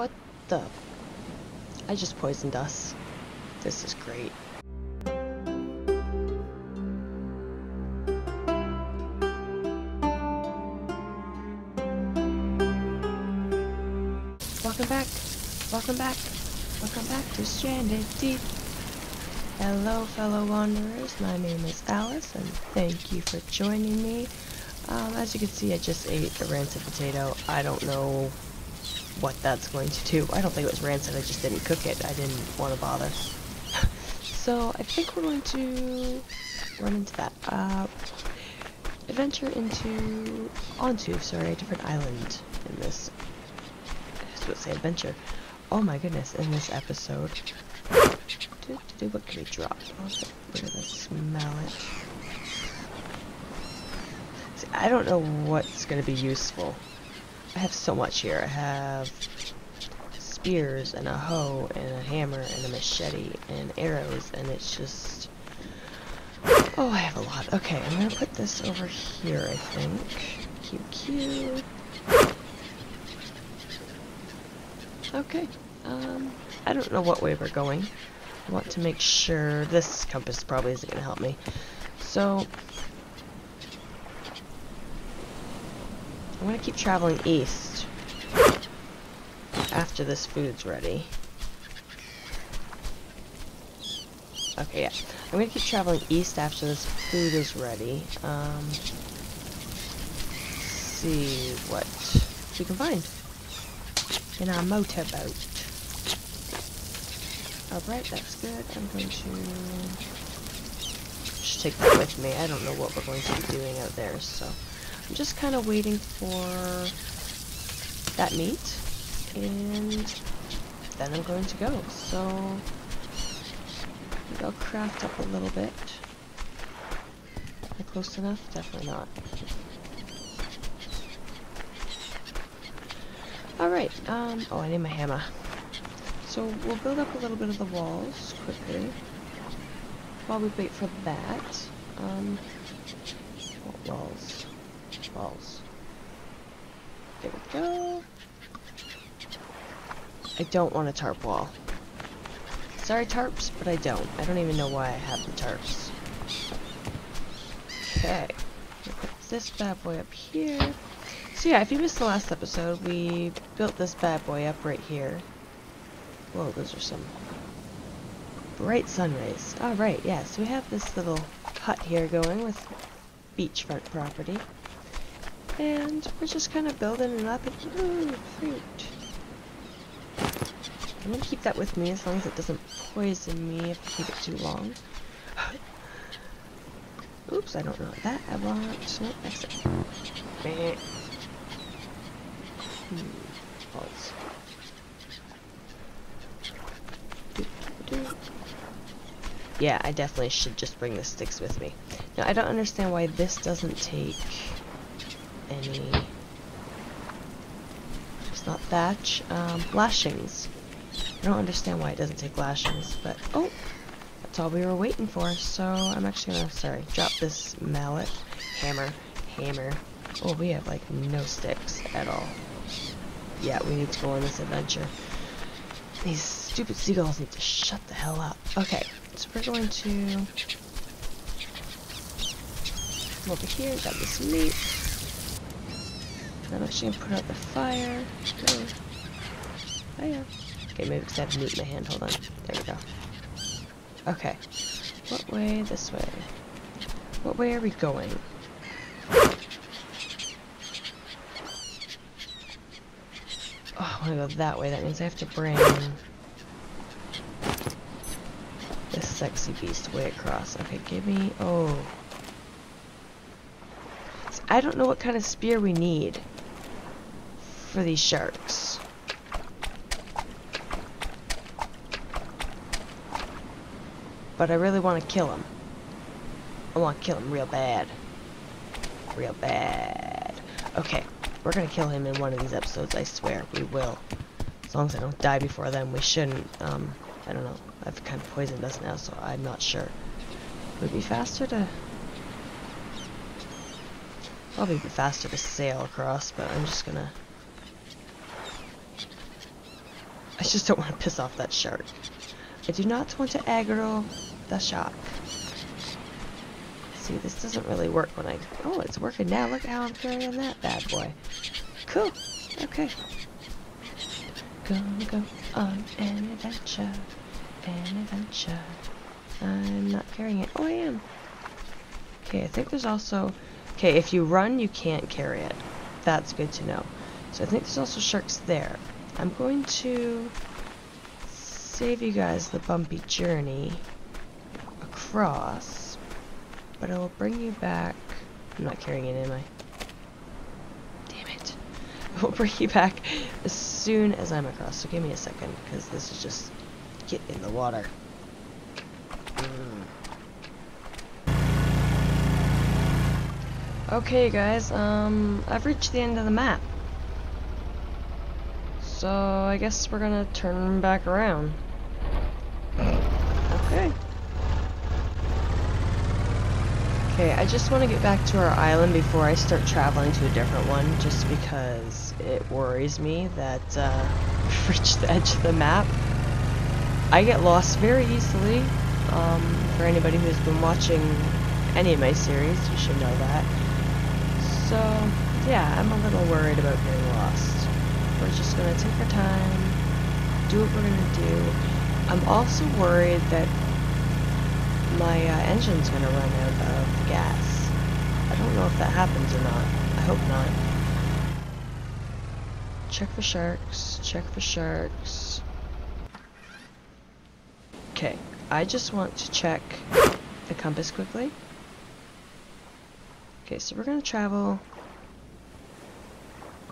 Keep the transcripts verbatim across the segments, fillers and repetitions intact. What the? I just poisoned us. This is great. Welcome back. Welcome back. Welcome back to Stranded Deep. Hello, fellow wanderers. My name is Alice, and thank you for joining me. Um, as you can see, I just ate a rancid potato. I don't know what that's going to do. I don't think it was rancid. I just didn't cook it. I didn't want to bother. So I think we're going to run into that. Uh, adventure into onto sorry, a different island in this. I was about to say adventure. Oh my goodness! In this episode. Do, do, what can we drop? Oh, we're gonna smell it. See, I don't know what's gonna be useful. I have so much here. I have spears and a hoe and a hammer and a machete and arrows, and it's just... oh, I have a lot. Okay, I'm gonna put this over here, I think. Q Q. Okay, um, I don't know what way we're going. I want to make sure this compass probably isn't going to help me. So I'm going to keep traveling east after this food's ready. Okay, yeah. I'm going to keep traveling east after this food is ready. Um, see what we can find in our motorboat. Alright, that's good. I'm going to just take that with me. I don't know what we're going to be doing out there, so I'm just kind of waiting for that meat, and then I'm going to go. So maybe I'll craft up a little bit. Am I close enough? Definitely not. Alright, um, oh, I need my hammer. So we'll build up a little bit of the walls quickly while we wait for that. Um, oh, walls, walls. There we go. I don't want a tarp wall. Sorry, tarps, but I don't. I don't even know why I have the tarps. Okay, we'll put this bad boy up here. So yeah, if you missed the last episode, we built this bad boy up right here. Whoa, those are some bright sun rays. Alright, yeah, so we have this little hut here going with beachfront property. And we're just kind of building it up. And, ooh, fruit. I'm going to keep that with me as long as it doesn't poison me if I keep it too long. Oops, I don't want that. I want... no, exit. Meh. Hmm, balls. Yeah, I definitely should just bring the sticks with me. Now, I don't understand why this doesn't take any... it's not thatch. Um, lashings. I don't understand why it doesn't take lashings, but... oh! That's all we were waiting for, so I'm actually gonna... sorry, drop this mallet. Hammer. Hammer. Oh, we have, like, no sticks at all. Yeah, we need to go on this adventure. These stupid seagulls need to shut the hell up. Okay. So we're going to come over here, grab this meat. And I'm actually going to put out the fire. Oh, oh yeah. Okay, maybe because I have meat in my hand. Hold on. There we go. Okay. What way? This way. What way are we going? Oh, I want to go that way. That means I have to bring... sexy beast way across. Okay, give me... oh. So I don't know what kind of spear we need for these sharks. But I really want to kill them. I want to kill him real bad. Real bad. Okay, we're going to kill him in one of these episodes, I swear. We will. As long as I don't die before then, we shouldn't. Um, I don't know. I've kind of poisoned us now, so I'm not sure. Would it be faster to... probably be faster to sail across, but I'm just gonna... I just don't want to piss off that shark. I do not want to aggro the shark. See, this doesn't really work when I... Oh, it's working now. Look how I'm carrying that bad boy. Cool. Okay. Gonna go on an adventure. An adventure. I'm not carrying it. Oh, I am. Okay, I think there's also... Okay, if you run, you can't carry it. That's good to know. So I think there's also sharks there. I'm going to save you guys the bumpy journey across, but I will bring you back. I'm not carrying it, am I? Damn it. I will bring you back as soon as I'm across, so give me a second, because this is just... Get in the water. Mm. Okay, guys, um, I've reached the end of the map. So, I guess we're gonna turn back around. Okay. Okay, I just want to get back to our island before I start traveling to a different one, just because it worries me that, uh, we've reached the edge of the map. I get lost very easily. Um, for anybody who's been watching any of my series, you should know that. So, yeah, I'm a little worried about getting lost. We're just going to take our time, do what we're going to do. I'm also worried that my uh, engine's going to run out of gas. I don't know if that happens or not. I hope not. Check for sharks, check for sharks. Okay, I just want to check the compass quickly. Okay, so we're going to travel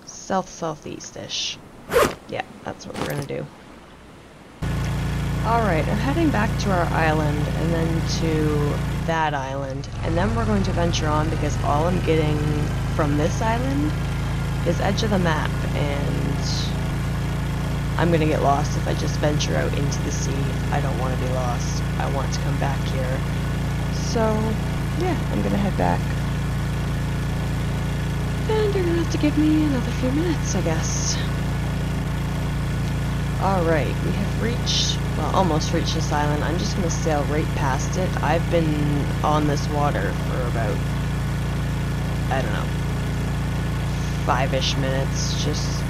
south-southeast-ish. Yeah, that's what we're going to do. Alright, I'm heading back to our island, and then to that island, and then we're going to venture on, because all I'm getting from this island is edge of the map, and I'm going to get lost if I just venture out into the sea. I don't want to be lost. I want to come back here. So, yeah, I'm going to head back. And you're gonna have to give me another few minutes, I guess. Alright, we have reached, well, almost reached this island. I'm just gonna sail right past it. I've been on this water for about, I don't know, five-ish minutes, just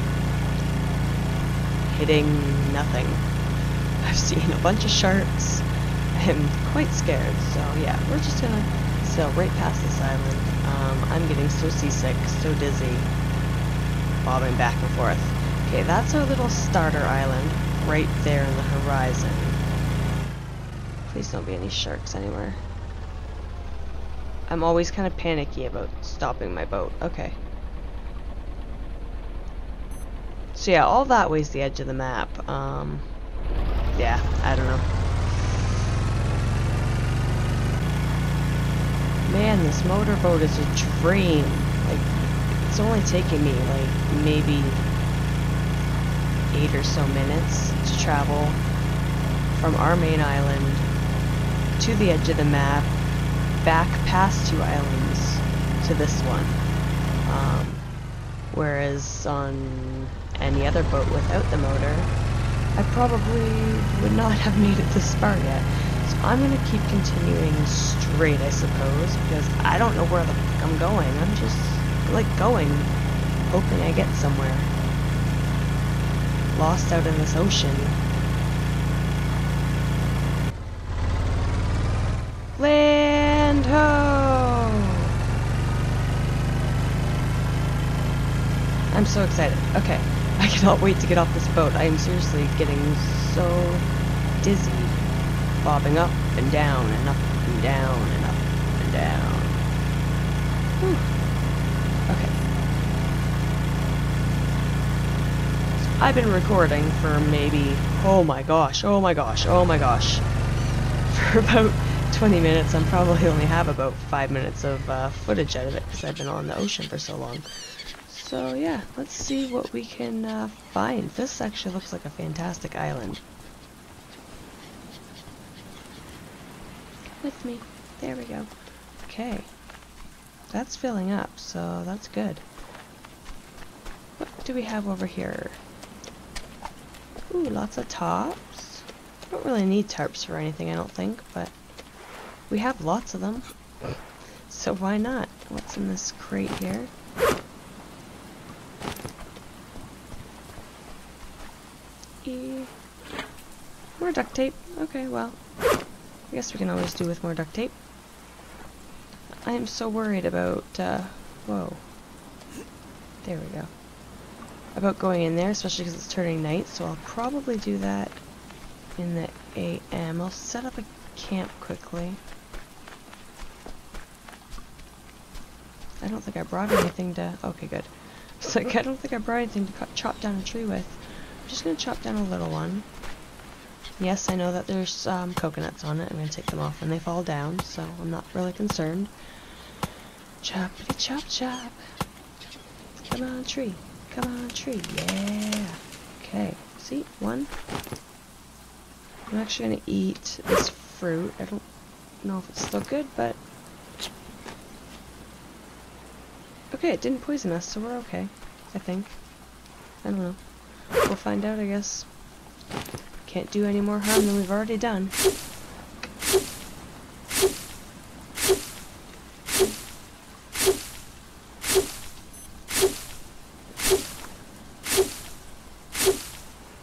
hitting nothing. I've seen a bunch of sharks. I'm quite scared, so yeah, we're just gonna... So right past this island. Um, I'm getting so seasick, so dizzy, bobbing back and forth. Okay, that's our little starter island, right there in the horizon. Please don't be any sharks anywhere. I'm always kind of panicky about stopping my boat. Okay. So yeah, all that way's the edge of the map. Um, yeah, I don't know. Man, this motorboat is a dream. Like, it's only taking me, like, maybe eight or so minutes to travel from our main island to the edge of the map, back past two islands to this one. Um, whereas on any other boat without the motor, I probably would not have made it this far yet. So I'm going to keep continuing straight, I suppose, because I don't know where the fuck I'm going. I'm just, like, going, hoping I get somewhere. Lost out in this ocean. Land ho! I'm so excited. Okay, I cannot wait to get off this boat. I am seriously getting so dizzy. Bobbing up and down and up and down and up and down. Whew. Okay. So I've been recording for maybe, oh my gosh, oh my gosh, oh my gosh. For about twenty minutes, I'm probably only have about five minutes of uh, footage out of it because I've been on the ocean for so long. So yeah, let's see what we can uh, find. This actually looks like a fantastic island. With me. There we go. Okay. That's filling up, so that's good. What do we have over here? Ooh, lots of tarps. I don't really need tarps for anything, I don't think, but we have lots of them. So why not? What's in this crate here? E. More duct tape. Okay, well, I guess we can always do with more duct tape. I am so worried about, uh, whoa. There we go. About going in there, especially because it's turning night, so I'll probably do that in the A M. I'll set up a camp quickly. I don't think I brought anything to... Okay, good. It's like, I don't think I brought anything to cut, chop down a tree with. I'm just going to chop down a little one. Yes, I know that there's um, coconuts on it. I'm going to take them off when they fall down, so I'm not really concerned. Choppity chop chop. Come on, tree. Come on, tree. Yeah. Okay. See? One. I'm actually going to eat this fruit. I don't know if it's still good, but... Okay, it didn't poison us, so we're okay. I think. I don't know. We'll find out, I guess. Can't do any more harm than we've already done.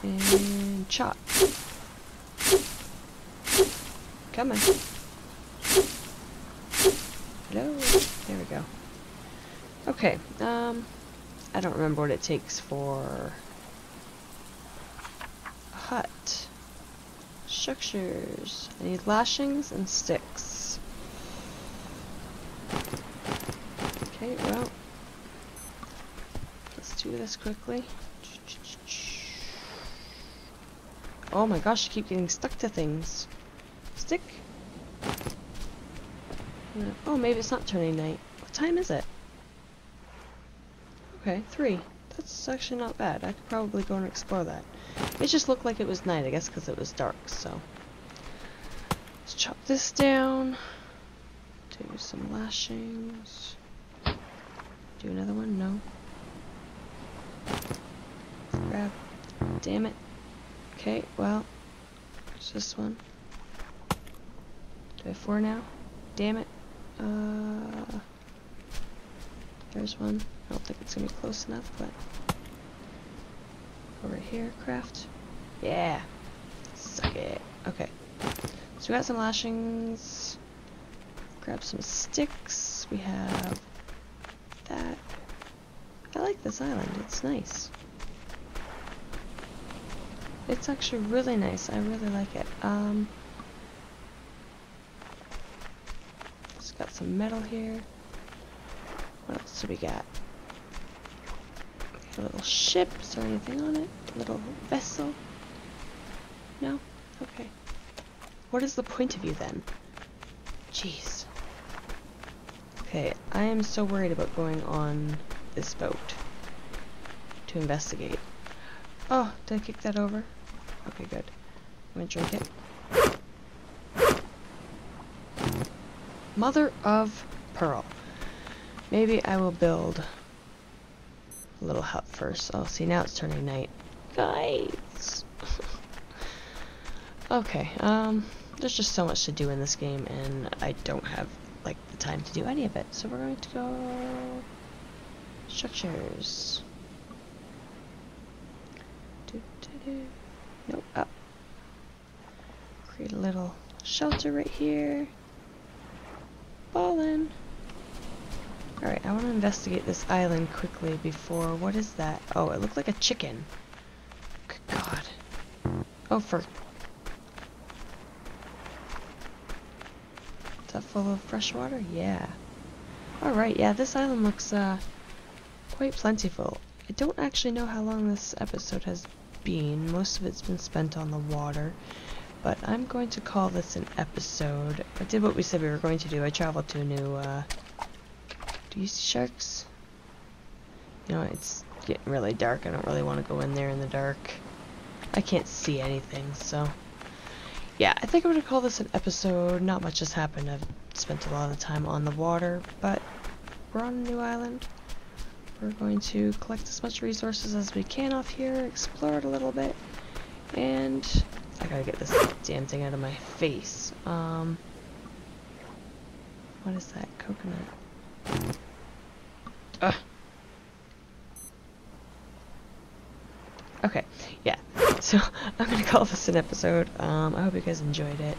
And chop. Come on. Hello. There we go. Okay. Um, I don't remember what it takes for a hut. Structures. I need lashings and sticks. Okay, well, let's do this quickly. Oh my gosh, I keep getting stuck to things. Stick. No. Oh, maybe it's not turning night. What time is it? Okay, three. That's actually not bad. I could probably go and explore that. It just looked like it was night, I guess, because it was dark, so. Let's chop this down. Do some lashings. Do another one? No. Let's grab. Damn it. Okay, well. What's this one? Do I have four now? Damn it. Uh. There's one. I don't think it's gonna be close enough, but over here, craft. Yeah, suck it. Okay, so we got some lashings. Grab some sticks. We have that. I like this island. It's nice. It's actually really nice. I really like it. Um, it's got some metal here. What else do we got? A little ship. Is there anything on it? A little vessel? No? Okay. What is the point of you then? Jeez. Okay, I am so worried about going on this boat to investigate. Oh, did I kick that over? Okay, good. I'm gonna drink it. Mother of Pearl. Maybe I will build a little hut first. Oh, see, now it's turning night. Guys! Okay, um, there's just so much to do in this game, and I don't have, like, the time to do any of it. So we're going to go... Structures. Do, do, do. Nope, up. Create a little shelter right here. Ballin'. Alright, I want to investigate this island quickly before... What is that? Oh, it looked like a chicken. Good God. Oh, for... Is that full of fresh water? Yeah. Alright, yeah, this island looks uh, quite plentiful. I don't actually know how long this episode has been. Most of it's been spent on the water. But I'm going to call this an episode. I did what we said we were going to do. I traveled to a new... Uh, Do you see sharks? You know, it's getting really dark. I don't really want to go in there in the dark. I can't see anything, so... Yeah, I think I'm going to call this an episode. Not much has happened. I've spent a lot of time on the water, but we're on a new island. We're going to collect as much resources as we can off here, explore it a little bit, And I gotta get this damn thing out of my face. Um, what is that? Coconut. Ugh. Okay, yeah. So I'm gonna call this an episode. Um, I hope you guys enjoyed it,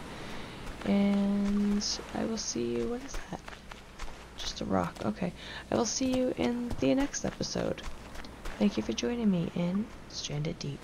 and I will see you. What is that? Just a rock. Okay, I will see you in the next episode. Thank you for joining me in Stranded Deep.